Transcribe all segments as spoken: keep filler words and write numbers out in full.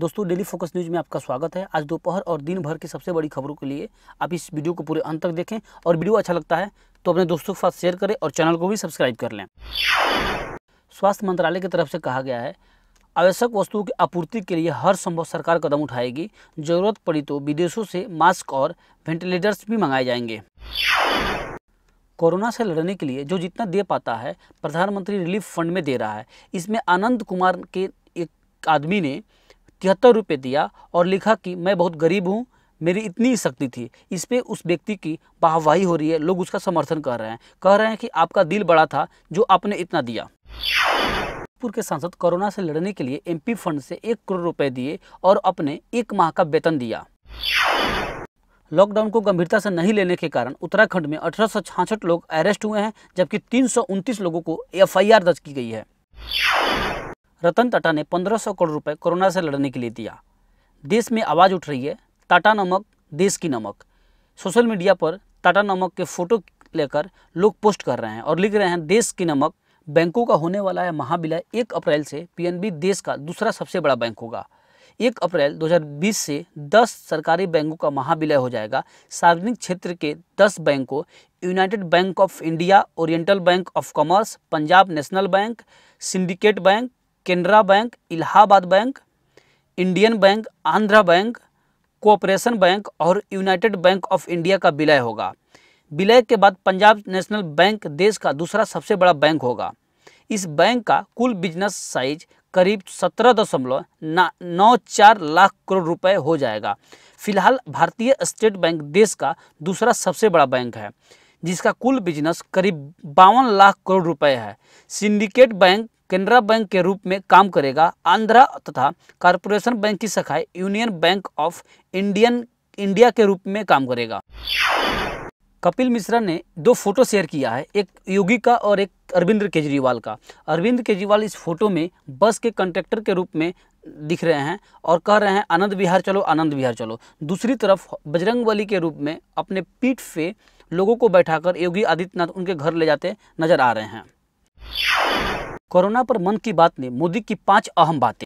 दोस्तों daily focus news में आपका स्वागत है। आज दोपहर और दिन भर की सबसे बड़ी खबरों के लिए आप इस वीडियो को पूरे अंत तक देखें और वीडियो अच्छा लगता है तो अपने दोस्तों के साथ शेयर करें और चैनल को भी सब्सक्राइब कर लें। स्वास्थ्य मंत्रालय की तरफ से कहा गया है आवश्यक वस्तुओं की आपूर्ति के लिए हर संभव सरकार कदम उठाएगी। जरूरत पड़ी तो विदेशों से मास्क और वेंटिलेटर्स भी मंगाए जाएंगे। कोरोना से लड़ने के लिए जो जितना दे पाता है प्रधानमंत्री रिलीफ फंड में दे रहा है। इसमें आनंद कुमार के एक आदमी ने तिहत्तर रुपये दिया और लिखा कि मैं बहुत गरीब हूँ, मेरी इतनी ही शक्ति थी। इस पे उस व्यक्ति की वाहवाही हो रही है, लोग उसका समर्थन कर रहे हैं, कह रहे हैं कि आपका दिल बड़ा था जो आपने इतना दिया। जयपुर के सांसद कोरोना से लड़ने के लिए एमपी फंड से एक करोड़ रुपए दिए और अपने एक माह का वेतन दिया। लॉकडाउन को गंभीरता से नहीं लेने के कारण उत्तराखंड में अठारह सौ छियासठ लोग अरेस्ट हुए हैं जबकि तीन सौ उनतीस लोगों को एफ आई आर दर्ज की गई है। रतन टाटा ने पंद्रह सौ करोड़ रुपए कोरोना से लड़ने के लिए दिया। देश में आवाज़ उठ रही है, टाटा नमक देश की नमक। सोशल मीडिया पर टाटा नमक के फोटो लेकर लोग पोस्ट कर रहे हैं और लिख रहे हैं देश की नमक। बैंकों का होने वाला है महाविलय। एक अप्रैल से पीएनबी देश का दूसरा सबसे बड़ा बैंक होगा। एक अप्रैल दो हज़ार बीस से दस सरकारी बैंकों का महाविलय हो जाएगा। सार्वजनिक क्षेत्र के दस बैंकों United Bank of India, Oriental Bank of Commerce, Punjab National Bank, Syndicate Bank, Canara Bank, Allahabad Bank, Indian Bank, Andhra Bank, Cooperation Bank और यूनाइटेड बैंक ऑफ इंडिया का विलय होगा। विलय के बाद पंजाब नेशनल बैंक देश का दूसरा सबसे बड़ा बैंक होगा। इस बैंक का कुल बिजनेस साइज करीब सत्रह दशमलव नौ चार लाख करोड़ रुपए हो जाएगा। फिलहाल भारतीय स्टेट बैंक देश का दूसरा सबसे बड़ा बैंक है जिसका कुल बिजनेस करीब बावन लाख करोड़ रुपए है। सिंडिकेट बैंक केनरा बैंक के रूप में काम करेगा। आंध्रा तथा कॉर्पोरेशन बैंक की शाखाएं Union Bank of Indian India के रूप में काम करेगा। कपिल मिश्रा ने दो फोटो शेयर किया है, एक योगी का और एक अरविंद केजरीवाल का। अरविंद केजरीवाल इस फोटो में बस के कंडक्टर के रूप में दिख रहे हैं और कह रहे हैं आनंद विहार चलो, आनंद विहार चलो। दूसरी तरफ बजरंगबली के रूप में अपने पीठ पे लोगों को बैठाकर योगी आदित्यनाथ उनके घर ले जाते नजर आ रहे हैं। कोरोना पर मन की बात में मोदी की पांच अहम बातें।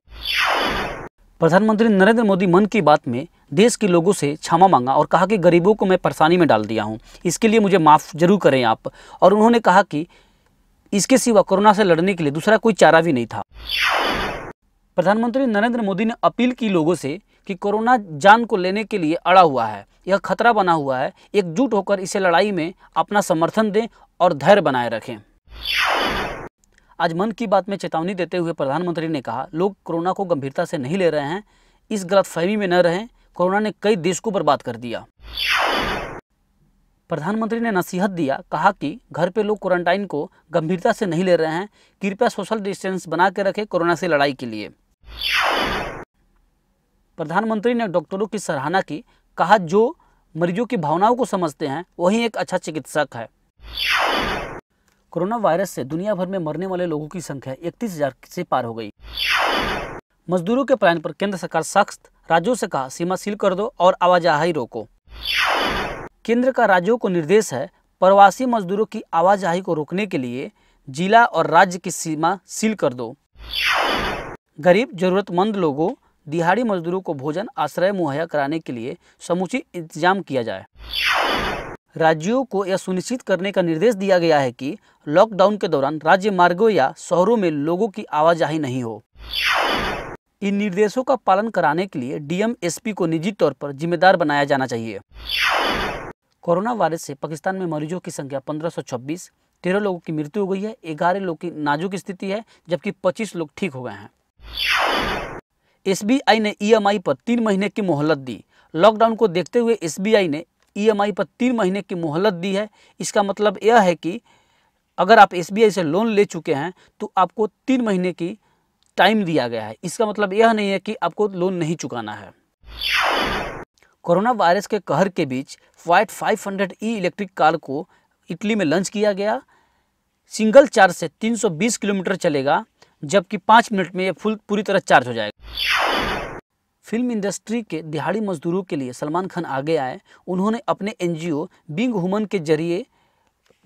प्रधानमंत्री नरेंद्र मोदी मन की बात में देश के लोगों से क्षमा मांगा और कहा कि गरीबों को मैं परेशानी में डाल दिया हूं, इसके लिए मुझे माफ़ जरूर करें आप। और उन्होंने कहा कि इसके सिवा कोरोना से लड़ने के लिए दूसरा कोई चारा भी नहीं था। प्रधानमंत्री नरेंद्र मोदी ने अपील की लोगों से कि कोरोना जान को लेने के लिए अड़ा हुआ है, यह खतरा बना हुआ है, एकजुट होकर इसे लड़ाई में अपना समर्थन दें और धैर्य बनाए रखें। आज मन की बात में चेतावनी देते हुए प्रधानमंत्री ने कहा लोग कोरोना को गंभीरता से नहीं ले रहे हैं, इस गलतफहमी में न रहें, कोरोना ने कई देश को बर्बाद कर दिया। प्रधानमंत्री ने नसीहत दिया, कहा कि घर पे लोग क्वारंटाइन को गंभीरता से नहीं ले रहे हैं, कृपया सोशल डिस्टेंस बना के रखें कोरोना से लड़ाई के लिए। प्रधानमंत्री ने डॉक्टरों की सराहना की, कहा जो मरीजों की भावनाओं को समझते हैं वही एक अच्छा चिकित्सक है। कोरोना वायरस से दुनिया भर में मरने वाले लोगों की संख्या इकतीस हजार से पार हो गई। मजदूरों के पलायन पर केंद्र सरकार सख्त, राज्यों से कहा सीमा सील कर दो और आवाजाही रोको। केंद्र का राज्यों को निर्देश है प्रवासी मजदूरों की आवाजाही को रोकने के लिए जिला और राज्य की सीमा सील कर दो। गरीब जरूरतमंद लोगों, दिहाड़ी मजदूरों को भोजन आश्रय मुहैया कराने के लिए समुचित इंतजाम किया जाए। राज्यों को यह सुनिश्चित करने का निर्देश दिया गया है कि लॉकडाउन के दौरान राज्य मार्गों या शहरों में लोगों की आवाजाही नहीं हो। इन निर्देशों का पालन कराने के लिए डीएम एसपी को निजी तौर पर जिम्मेदार बनाया जाना चाहिए। कोरोना वायरस से पाकिस्तान में मरीजों की संख्या पंद्रह सौ छब्बीस, तेरह लोगों की मृत्यु हो गई है, ग्यारह लोग की नाजुक स्थिति है जबकि पच्चीस लोग ठीक हो गए हैं। एसबीआई ने ईएमआई पर तीन महीने की मोहलत दी। लॉकडाउन को देखते हुए एसबीआई ने ईएमआई पर तीन महीने की मोहलत दी है। इसका मतलब यह है कि अगर आप एसबीआई से लोन ले चुके हैं तो आपको तीन महीने की टाइम दिया गया है। इसका मतलब यह नहीं है कि आपको लोन नहीं चुकाना है। कोरोना वायरस के कहर के बीच Fiat five hundred e electric car को इटली में लॉन्च किया गया। सिंगल चार्ज से तीन सौ बीस किलोमीटर चलेगा जबकि पाँच मिनट में यह फुल पूरी तरह चार्ज हो जाएगा। फिल्म इंडस्ट्री के दिहाड़ी मजदूरों के लिए सलमान खान आगे आए। उन्होंने अपने एनजीओ बीइंग ह्यूमन के जरिए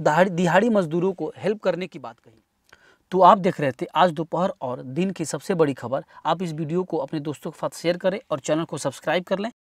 दिहाड़ी मजदूरों को हेल्प करने की बात कही। तो आप देख रहे थे आज दोपहर और दिन की सबसे बड़ी खबर। आप इस वीडियो को अपने दोस्तों के साथ शेयर करें और चैनल को सब्सक्राइब कर लें।